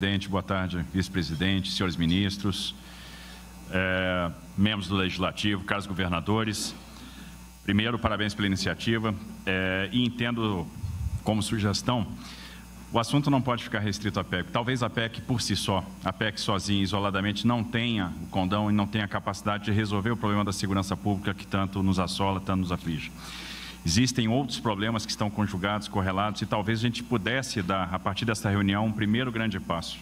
Presidente, boa tarde, vice-presidente, senhores ministros, membros do Legislativo, caros governadores. Primeiro, parabéns pela iniciativa e entendo como sugestão, o assunto não pode ficar restrito à PEC. Talvez a PEC por si só, a PEC sozinha, isoladamente, não tenha o condão e não tenha a capacidade de resolver o problema da segurança pública que tanto nos assola, tanto nos aflige. Existem outros problemas que estão conjugados, correlados, e talvez a gente pudesse dar, a partir dessa reunião, um primeiro grande passo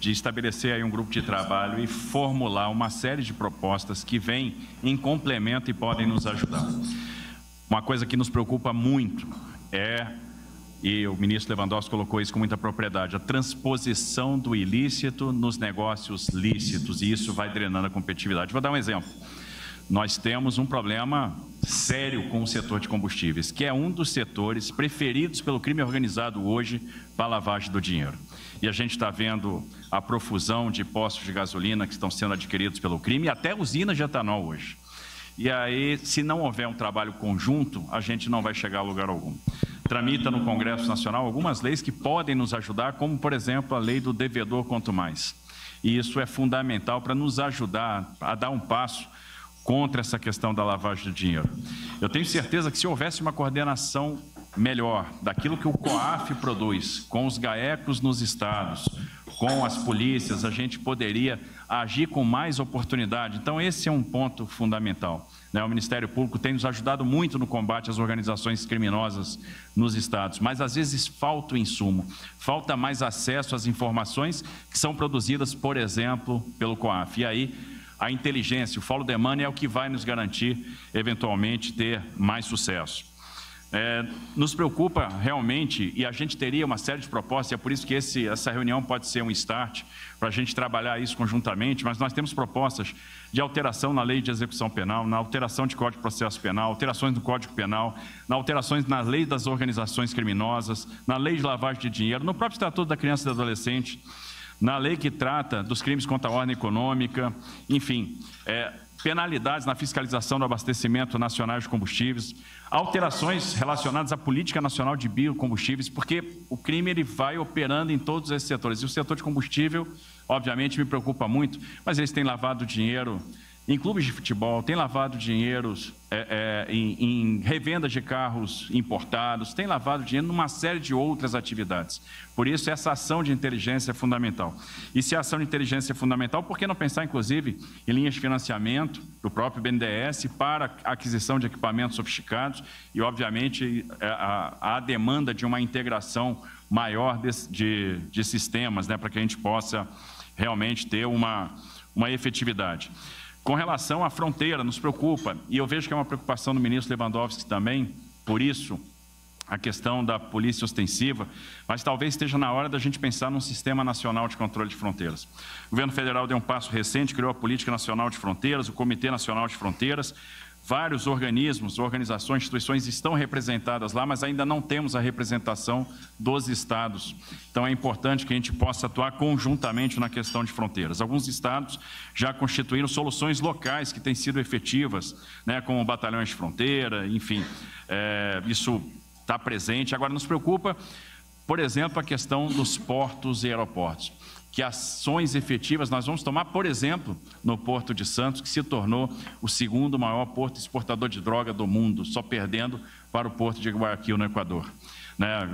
de estabelecer aí um grupo de trabalho e formular uma série de propostas que vêm em complemento e podem nos ajudar. Uma coisa que nos preocupa muito é, e o ministro Lewandowski colocou isso com muita propriedade, a transposição do ilícito nos negócios lícitos, e isso vai drenando a competitividade. Vou dar um exemplo. Nós temos um problema sério com o setor de combustíveis, que é um dos setores preferidos pelo crime organizado hoje para a lavagem do dinheiro. E a gente está vendo a profusão de postos de gasolina que estão sendo adquiridos pelo crime e até usinas de etanol hoje. E aí, se não houver um trabalho conjunto, a gente não vai chegar a lugar algum. Tramita no Congresso Nacional algumas leis que podem nos ajudar, como, por exemplo, a lei do devedor quanto mais. E isso é fundamental para nos ajudar a dar um passo contra essa questão da lavagem de dinheiro. Eu tenho certeza que se houvesse uma coordenação melhor daquilo que o COAF produz, com os GAECOS nos estados, com as polícias, a gente poderia agir com mais oportunidade. Então, esse é um ponto fundamental. O Ministério Público tem nos ajudado muito no combate às organizações criminosas nos estados, mas às vezes falta o insumo, falta mais acesso às informações que são produzidas, por exemplo, pelo COAF. E aí, a inteligência, o follow the money é o que vai nos garantir, eventualmente, ter mais sucesso. Nos preocupa realmente, e a gente teria uma série de propostas, e é por isso que essa reunião pode ser um start para a gente trabalhar isso conjuntamente, mas nós temos propostas de alteração na lei de execução penal, na alteração de Código de Processo Penal, alterações no Código Penal, na alterações na lei das organizações criminosas, na lei de lavagem de dinheiro, no próprio Estatuto da Criança e do Adolescente, na lei que trata dos crimes contra a ordem econômica, enfim, penalidades na fiscalização do abastecimento nacional de combustíveis, alterações relacionadas à política nacional de biocombustíveis, porque o crime ele vai operando em todos esses setores. E o setor de combustível, obviamente, me preocupa muito, mas eles têm lavado dinheiro em clubes de futebol, têm lavado dinheiro em revendas de carros importados, têm lavado dinheiro numa série de outras atividades. Por isso, essa ação de inteligência é fundamental. E se a ação de inteligência é fundamental, por que não pensar, inclusive, em linhas de financiamento do próprio BNDES para a aquisição de equipamentos sofisticados e, obviamente, a demanda de uma integração maior de sistemas, para que a gente possa realmente ter uma efetividade. Com relação à fronteira, nos preocupa, e eu vejo que é uma preocupação do ministro Lewandowski também, por isso, a questão da polícia ostensiva, mas talvez esteja na hora da gente pensar num sistema nacional de controle de fronteiras. O governo federal deu um passo recente, criou a Política Nacional de Fronteiras, o Comitê Nacional de Fronteiras, vários organismos, organizações, instituições estão representadas lá, mas ainda não temos a representação dos estados. Então, é importante que a gente possa atuar conjuntamente na questão de fronteiras. Alguns estados já constituíram soluções locais que têm sido efetivas, como batalhões de fronteira, enfim, isso está presente. Agora, nos preocupa, por exemplo, a questão dos portos e aeroportos. Que ações efetivas nós vamos tomar, por exemplo, no Porto de Santos, que se tornou o segundo maior porto exportador de droga do mundo, só perdendo para o Porto de Guayaquil, no Equador.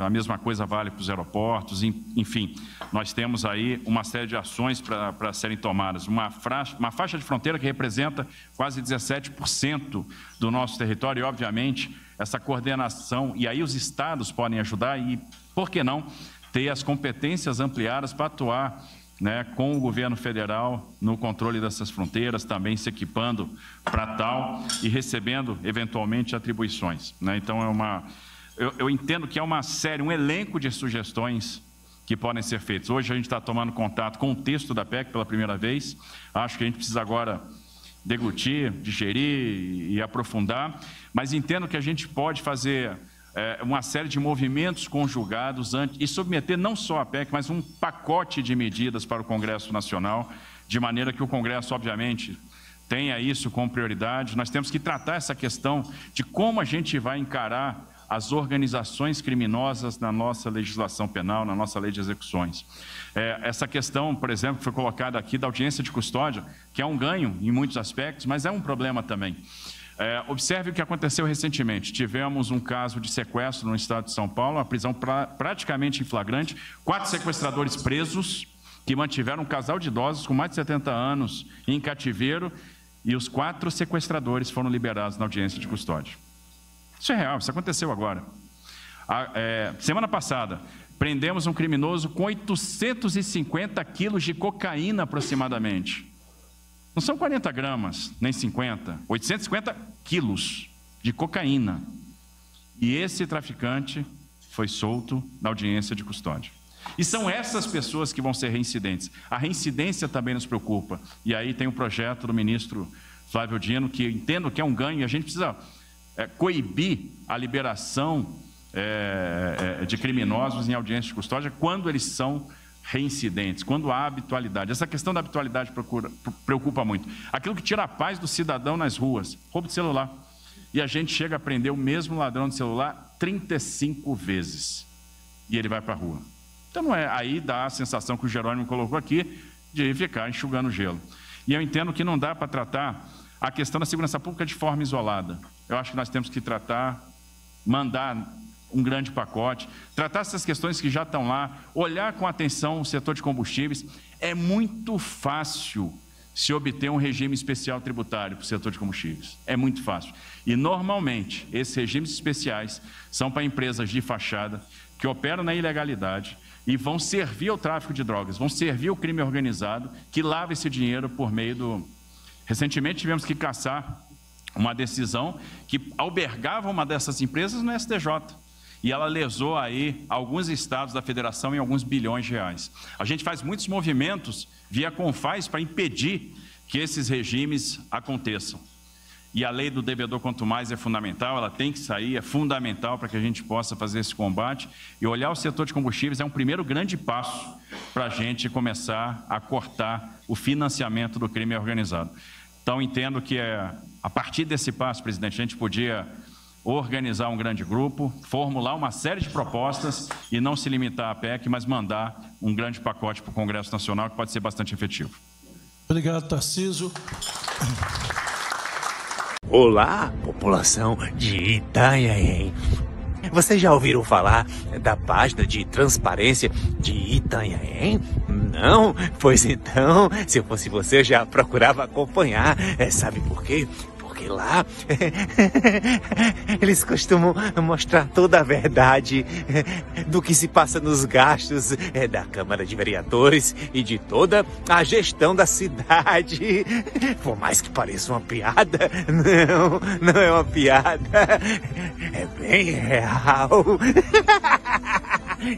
A mesma coisa vale para os aeroportos, enfim, nós temos aí uma série de ações para serem tomadas. Uma faixa de fronteira que representa quase 17% do nosso território e, obviamente, essa coordenação, e aí os estados podem ajudar e, por que não, ter as competências ampliadas para atuar com o governo federal no controle dessas fronteiras, também se equipando para tal e recebendo, eventualmente, atribuições. Então, eu entendo que é uma série, um elenco de sugestões que podem ser feitas. Hoje, a gente está tomando contato com o texto da PEC pela primeira vez. Acho que a gente precisa agora deglutir, digerir e aprofundar, mas entendo que a gente pode fazer uma série de movimentos conjugados e submeter não só a PEC, mas um pacote de medidas para o Congresso Nacional, de maneira que o Congresso, obviamente, tenha isso como prioridade. Nós temos que tratar essa questão de como a gente vai encarar as organizações criminosas na nossa legislação penal, na nossa lei de execuções. Essa questão, por exemplo, foi colocada aqui da audiência de custódia, que é um ganho em muitos aspectos, mas é um problema também. Observe o que aconteceu recentemente. Tivemos um caso de sequestro no estado de São Paulo, uma prisão praticamente em flagrante, 4 sequestradores presos, que mantiveram um casal de idosos com mais de 70 anos em cativeiro, e os 4 sequestradores foram liberados na audiência de custódia. Isso é real, isso aconteceu agora. Semana passada, prendemos um criminoso com 850 quilos de cocaína aproximadamente. Não são 40 gramas, nem 50, 850 quilos de cocaína. E esse traficante foi solto na audiência de custódia. E são essas pessoas que vão ser reincidentes. A reincidência também nos preocupa. E aí tem um projeto do ministro Flávio Dino, que eu entendo que é um ganho, e a gente precisa coibir a liberação de criminosos em audiência de custódia quando eles são reincidentes, quando há habitualidade. Essa questão da habitualidade preocupa muito. Aquilo que tira a paz do cidadão nas ruas, roubo de celular. E a gente chega a prender o mesmo ladrão de celular 35 vezes e ele vai para a rua. Então não é, aí dá a sensação que o Jerônimo colocou aqui de ficar enxugando gelo. E eu entendo que não dá para tratar a questão da segurança pública de forma isolada. Eu acho que nós temos que tratar, mandar um grande pacote, tratar essas questões que já estão lá, olhar com atenção o setor de combustíveis. É muito fácil se obter um regime especial tributário para o setor de combustíveis, é muito fácil. E normalmente esses regimes especiais são para empresas de fachada que operam na ilegalidade e vão servir ao tráfico de drogas, vão servir ao crime organizado que lava esse dinheiro por meio do... Recentemente tivemos que caçar uma decisão que albergava uma dessas empresas no STJ. E ela lesou aí alguns estados da federação em alguns bilhões de reais. A gente faz muitos movimentos via CONFAZ para impedir que esses regimes aconteçam. E a lei do devedor quanto mais é fundamental, ela tem que sair, é fundamental para que a gente possa fazer esse combate. E olhar o setor de combustíveis é um primeiro grande passo para a gente começar a cortar o financiamento do crime organizado. Então, entendo que a partir desse passo, presidente, a gente podia organizar um grande grupo, formular uma série de propostas e não se limitar à PEC, mas mandar um grande pacote para o Congresso Nacional que pode ser bastante efetivo. Obrigado, Tarcísio. Olá, população de Itanhaém. Vocês já ouviram falar da página de transparência de Itanhaém? Não? Pois então, se eu fosse você, eu já procurava acompanhar. Sabe por quê? Porque lá eles costumam mostrar toda a verdade do que se passa nos gastos da Câmara de Vereadores e de toda a gestão da cidade. Por mais que pareça uma piada, não é uma piada, é bem real.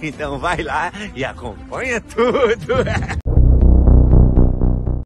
Então vai lá e acompanha tudo.